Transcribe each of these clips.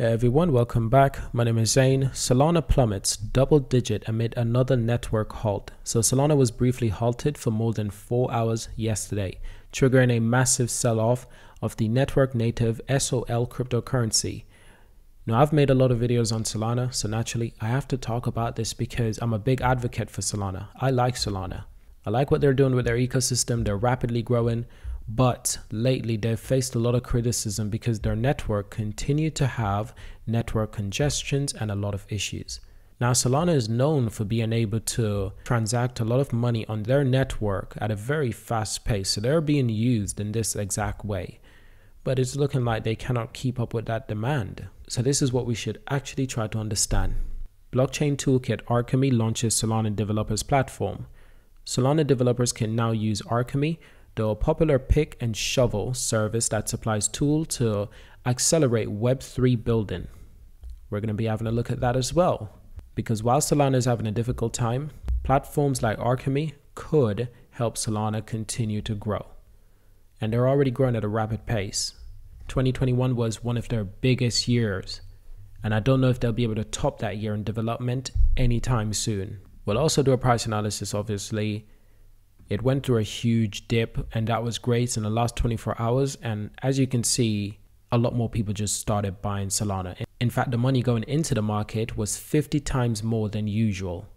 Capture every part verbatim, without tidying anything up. Hey everyone, welcome back. My name is Zane. Solana plummets double digit amid another network halt. So Solana was briefly halted for more than four hours yesterday, triggering a massive sell-off of the network native S O L cryptocurrency. Now I've made a lot of videos on Solana, so naturally I have to talk about this because I'm a big advocate for Solana. I like Solana. I like what they're doing with their ecosystem. They're rapidly growing. But lately they've faced a lot of criticism because their network continued to have network congestions and a lot of issues. Now Solana is known for being able to transact a lot of money on their network at a very fast pace. So they're being used in this exact way. But it's looking like they cannot keep up with that demand. So this is what we should actually try to understand. Blockchain toolkit Alchemy launches Solana developers platform. Solana developers can now use Alchemy, a popular pick and shovel service that supplies tools to accelerate web three building. We're going to be having a look at that as well, because while Solana is having a difficult time, platforms like Alchemy could help Solana continue to grow. And they're already growing at a rapid pace. twenty twenty-one was one of their biggest years, and I don't know if they'll be able to top that year in development anytime soon. We'll also do a price analysis, obviously. It went through a huge dip, and that was great in the last twenty-four hours. And as you can see, a lot more people just started buying Solana. In fact, the money going into the market was fifty times more than usual.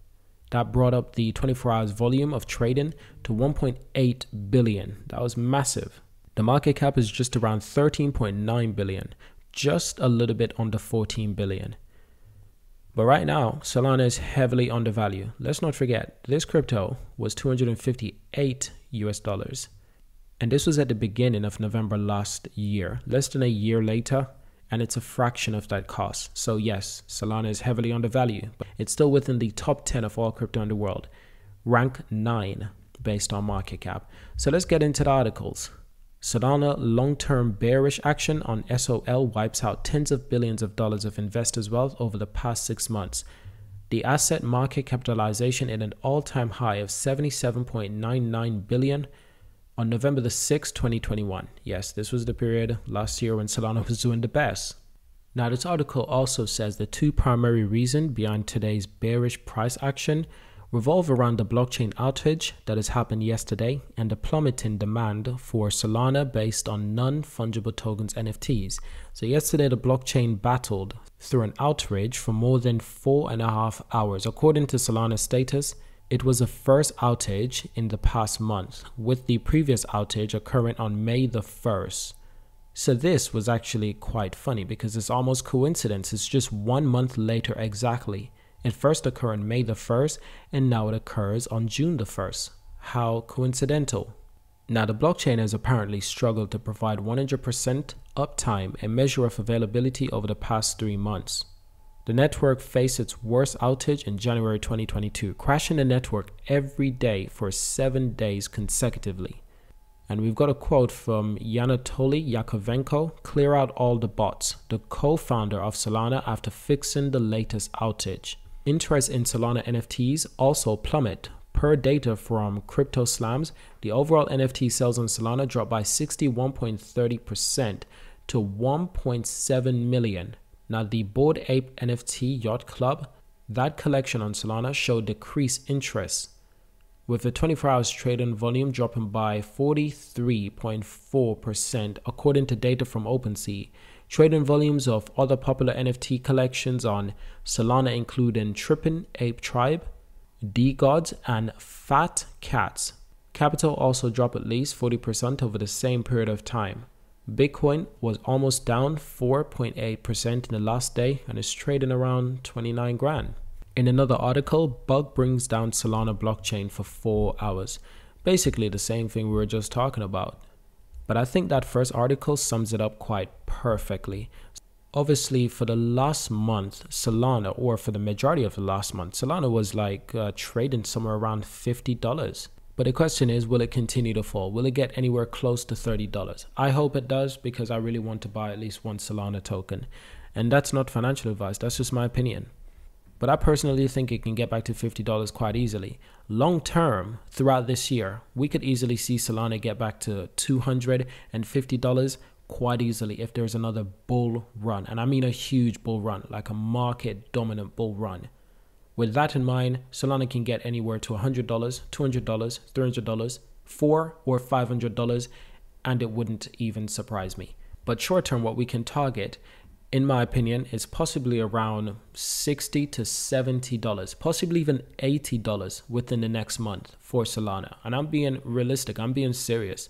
That brought up the twenty-four hours volume of trading to one point eight billion. That was massive. The market cap is just around thirteen point nine billion, just a little bit under fourteen billion. But right now, Solana is heavily undervalued. Let's not forget, this crypto was two hundred fifty-eight US dollars. And this was at the beginning of November last year, less than a year later, and it's a fraction of that cost. So yes, Solana is heavily undervalued, but it's still within the top ten of all crypto in the world, rank nine based on market cap. So let's get into the articles. Solana long-term bearish action on S O L wipes out tens of billions of dollars of investors' wealth over the past six months. The asset market capitalization at an all-time high of seventy-seven point nine nine billion on November the sixth, twenty twenty-one. Yes, this was the period last year when Solana was doing the best. Now, this article also says the two primary reasons behind today's bearish price action revolve around the blockchain outage that has happened yesterday and the plummeting demand for Solana based on non-fungible tokens N F Ts. So yesterday, the blockchain battled through an outage for more than four and a half hours. According to Solana status, it was the first outage in the past month, with the previous outage occurring on May the first. So this was actually quite funny because it's almost coincidence. It's just one month later exactly. It first occurred on May the first, and now it occurs on June the first. How coincidental. Now, the blockchain has apparently struggled to provide one hundred percent uptime, a measure of availability over the past three months. The network faced its worst outage in January twenty twenty-two, crashing the network every day for seven days consecutively. And we've got a quote from Anatoly Yakovenko, "Clear out all the bots," the co-founder of Solana after fixing the latest outage. Interest in Solana N F Ts also plummet. Per data from Crypto Slams, the overall N F T sales on Solana dropped by sixty-one point three zero percent to one point seven million. Now, the Bored Ape N F T Yacht Club, that collection on Solana, showed decreased interest, with the twenty-four hours trading volume dropping by forty-three point four percent, according to data from OpenSea. Trading volumes of other popular N F T collections on Solana, including Trippin' Ape Tribe, D-Gods, and Fat Cats Capital, also dropped at least forty percent over the same period of time. Bitcoin was almost down four point eight percent in the last day and is trading around twenty-nine grand. In another article, bug brings down Solana blockchain for four hours. Basically the same thing we were just talking about. But I think that first article sums it up quite perfectly. Obviously, for the last month, Solana, or for the majority of the last month, Solana was like uh, trading somewhere around fifty dollars. But the question is, will it continue to fall? Will it get anywhere close to thirty dollars? I hope it does, because I really want to buy at least one Solana token. And that's not financial advice, that's just my opinion. But I personally think it can get back to fifty dollars quite easily. Long term, throughout this year, we could easily see Solana get back to two hundred fifty dollars quite easily if there's another bull run. And I mean a huge bull run, like a market dominant bull run. With that in mind, Solana can get anywhere to one hundred dollars, two hundred dollars, three hundred dollars, four hundred dollars or five hundred dollars, and it wouldn't even surprise me. But short term, what we can target, in my opinion, is possibly around sixty dollars to seventy dollars, possibly even eighty dollars within the next month for Solana. And I'm being realistic, I'm being serious.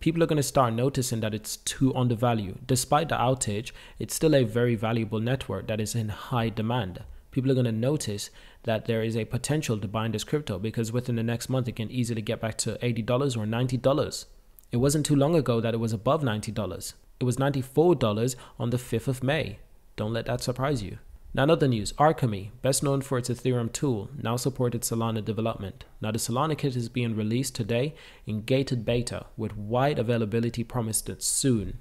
People are going to start noticing that it's too undervalued. Despite the outage, it's still a very valuable network that is in high demand. People are going to notice that there is a potential to buy this crypto, because within the next month, it can easily get back to eighty dollars or ninety dollars. It wasn't too long ago that it was above ninety dollars. It was ninety-four dollars on the fifth of May. Don't let that surprise you. Now, another news, Alchemy, best known for its Ethereum tool, now supported Solana development. Now, the Solana kit is being released today in gated beta with wide availability promised soon.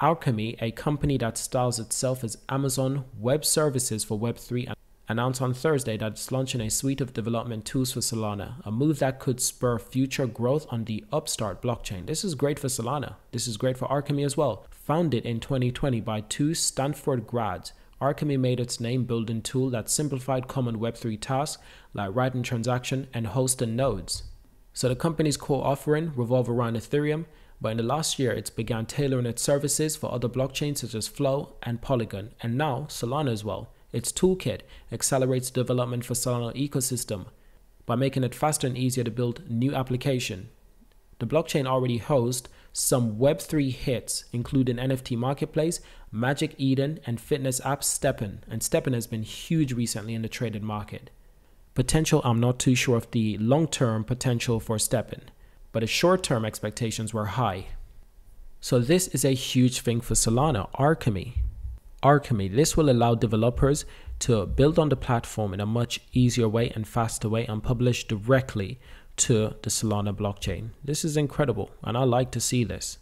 Alchemy, a company that styles itself as Amazon Web Services for Web three, announced on Thursday that it's launching a suite of development tools for Solana, a move that could spur future growth on the upstart blockchain. This is great for Solana. This is great for Alchemy as well. Founded in twenty twenty by two Stanford grads, Alchemy made its name-building tool that simplified common Web three tasks like writing transaction and hosting nodes. So the company's core offering revolve around Ethereum, but in the last year, it's began tailoring its services for other blockchains such as Flow and Polygon, and now Solana as well. Its toolkit accelerates development for Solana ecosystem by making it faster and easier to build new application. The blockchain already hosts some Web three hits, including N F T Marketplace, Magic Eden, and fitness app Stepin. And Stepin has been huge recently in the traded market. Potential, I'm not too sure of the long-term potential for Stepin, but the short-term expectations were high. So this is a huge thing for Solana, Alchemy. Alchemy, this will allow developers to build on the platform in a much easier way and faster way and publish directly to the Solana blockchain. This is incredible and I like to see this.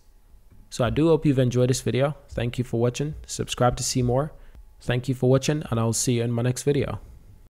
So I do hope you've enjoyed this video. Thank you for watching. Subscribe to see more. Thank you for watching and I'll see you in my next video.